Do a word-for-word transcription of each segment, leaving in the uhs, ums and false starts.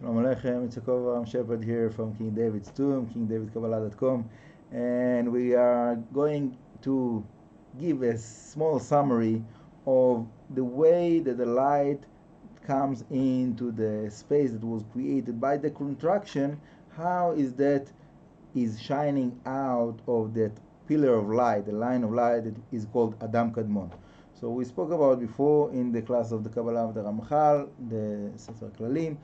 Shalom Aleichem, it's Akiva Am Shepherd here from King David's tomb, King David Kabbalah dot com, and we are going to give a small summary of the way that the light comes into the space that was created by the contraction. How is that is shining out of that pillar of light, the line of light that is called Adam Kadmon. So we spoke about before in the class of the Kabbalah of the RAMCHAL, the Sefat Eklelim,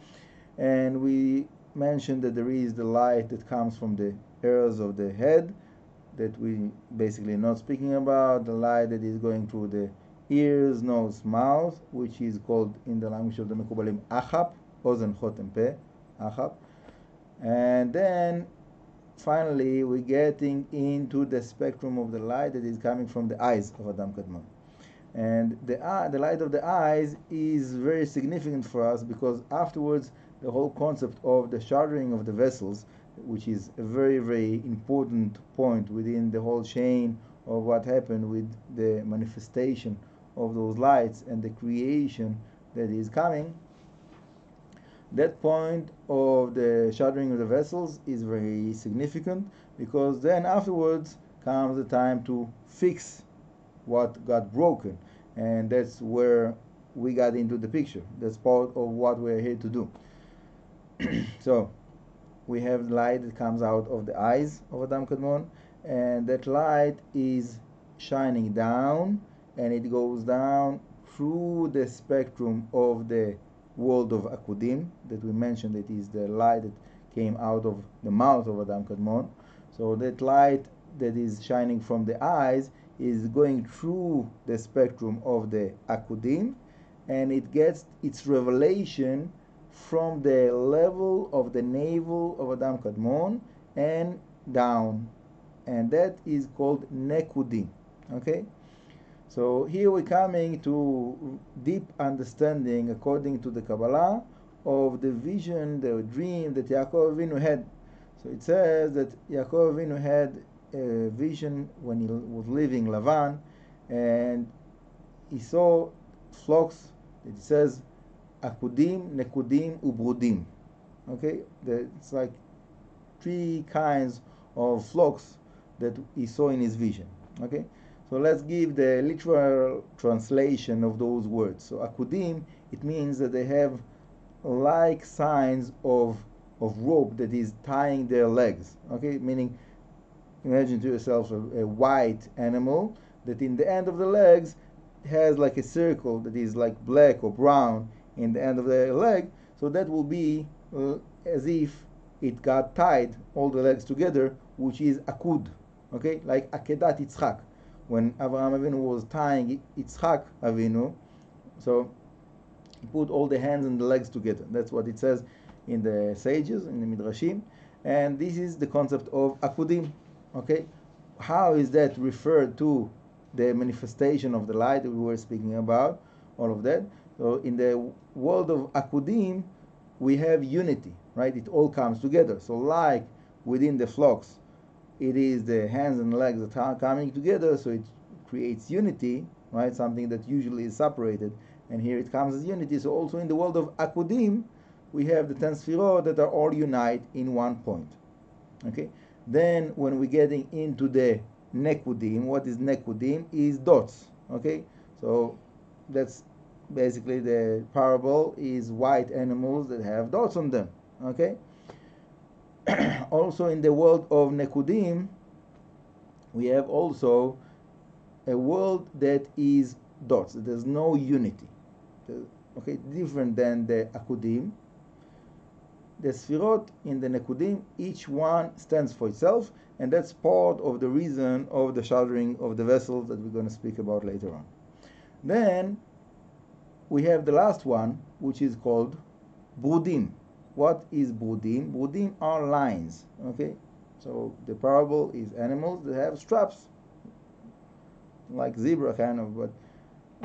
and we mentioned that there is the light that comes from the hairs of the head that we basically not speaking about, the light that is going through the ears, nose, mouth, which is called in the language of the Mekubalim Achap, Ozen Hotem Peh, Achap. And then finally we're getting into the spectrum of the light that is coming from the eyes of Adam Kadmon. And the, eye, the light of the eyes is very significant for us, because afterwards the whole concept of the shattering of the vessels, which is a very, very important point within the whole chain of what happened with the manifestation of those lights and the creation that is coming. That point of the shattering of the vessels is very significant, because then afterwards comes the time to fix what got broken, and that's where we got into the picture. That's part of what we're here to do. So we have light that comes out of the eyes of Adam Kadmon, and that light is shining down, and it goes down through the spectrum of the world of Akudim that we mentioned. It is the light that came out of the mouth of Adam Kadmon. So that light that is shining from the eyes is going through the spectrum of the Akudim, and it gets its revelation from the level of the navel of Adam Kadmon and down, and that is called Nekudim. Okay, so here we're coming to deep understanding according to the Kabbalah of the vision, the dream that Yaakov Avinu had. So it says that Yaakov Avinu had a vision when he was leaving Lavan, and he saw flocks. It says Akudim, Nekudim, Brudim. Okay, the, it's like three kinds of flocks that he saw in his vision. Okay, so let's give the literal translation of those words. So Akudim, it means that they have like signs of of rope that is tying their legs. Okay, meaning imagine to yourself a, a white animal that in the end of the legs has like a circle that is like black or brown in the end of the leg, so that will be uh, as if it got tied all the legs together, which is akud, okay, like Akedat Yitzchak, when Abraham Avinu was tying Yitzchak Avinu, so he put all the hands and the legs together. That's what it says in the sages, in the Midrashim, and this is the concept of Akudim. Okay, how is that referred to the manifestation of the light that we were speaking about, all of that? So in the world of Akudim, we have unity, right? It all comes together. So like within the flocks, it is the hands and legs that are coming together, so it creates unity, right? Something that usually is separated, and here it comes as unity. So also in the world of Akudim, we have the ten sfirot that are all united in one point. Okay? Then when we're getting into the Nekudim, what is Nekudim? Is dots, okay? So that's basically the parable is white animals that have dots on them, okay? Also in the world of Nekudim, we have also a world that is dots. There's no unity, okay? Different than the Akudim. The sfirot in the Nekudim, each one stands for itself, and that's part of the reason of the shattering of the vessels that we're going to speak about later on. Then we have the last one, which is called Brudim. What is Brudim? Brudim are lines, okay? So the parable is animals that have straps, like zebra kind of, but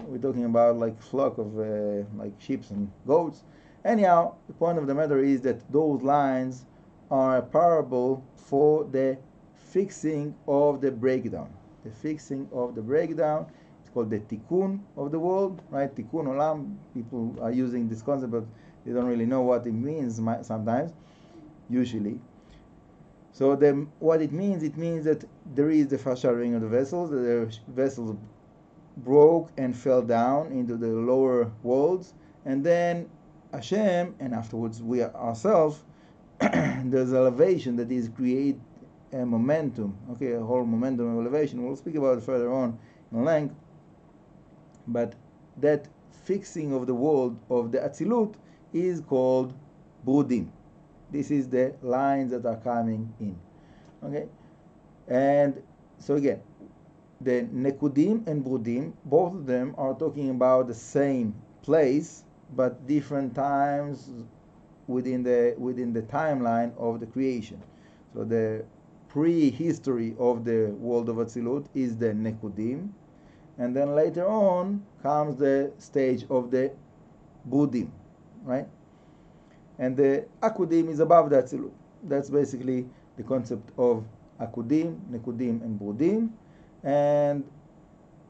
we're talking about like flock of uh, like sheep and goats. Anyhow, the point of the matter is that those lines are a parable for the fixing of the breakdown. The fixing of the breakdown, it's called the Tikkun of the world, right? Tikkun olam, people are using this concept, but you don't really know what it means sometimes, usually. So the, what it means, it means that there is the first shattering of the vessels, the vessels broke and fell down into the lower worlds, and then Hashem, and afterwards we ourselves, there's elevation that is create a momentum, okay, a whole momentum of elevation. We'll speak about it further on in length, but that fixing of the world of the Atzilut is called Brudim. This is the lines that are coming in, okay? And so again, the Nekudim and Brudim, both of them are talking about the same place, but different times within the within the timeline of the creation. So the prehistory of the world of Atzilut is the Nekudim, and then later on comes the stage of the Brudim, right? And the Akudim is above the Atzilut. That's basically the concept of Akudim, Nekudim, and Brudim. And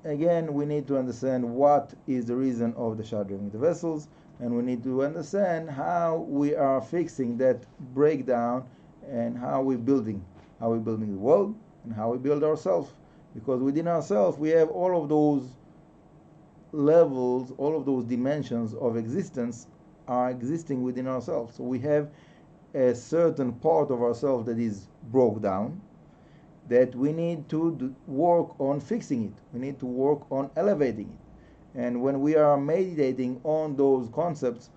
again, we need to understand what is the reason of the shattering of the vessels, and we need to understand how we are fixing that breakdown and how we're building, how we're building the world and how we build ourselves. Because within ourselves, we have all of those levels, all of those dimensions of existence are existing within ourselves. So we have a certain part of ourselves that is broke down, that we need to do work on fixing it. We need to work on elevating it. And when we are meditating on those concepts,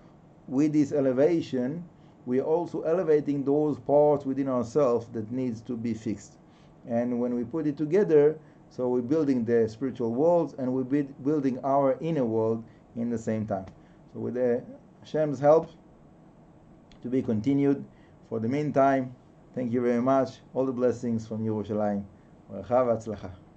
with this elevation, we are also elevating those parts within ourselves that needs to be fixed. And when we put it together, so we're building the spiritual worlds and we're building our inner world in the same time. So with the Hashem's help, to be continued. For the meantime, thank you very much. All the blessings from Yerushalayim. Bracha v'atzlacha.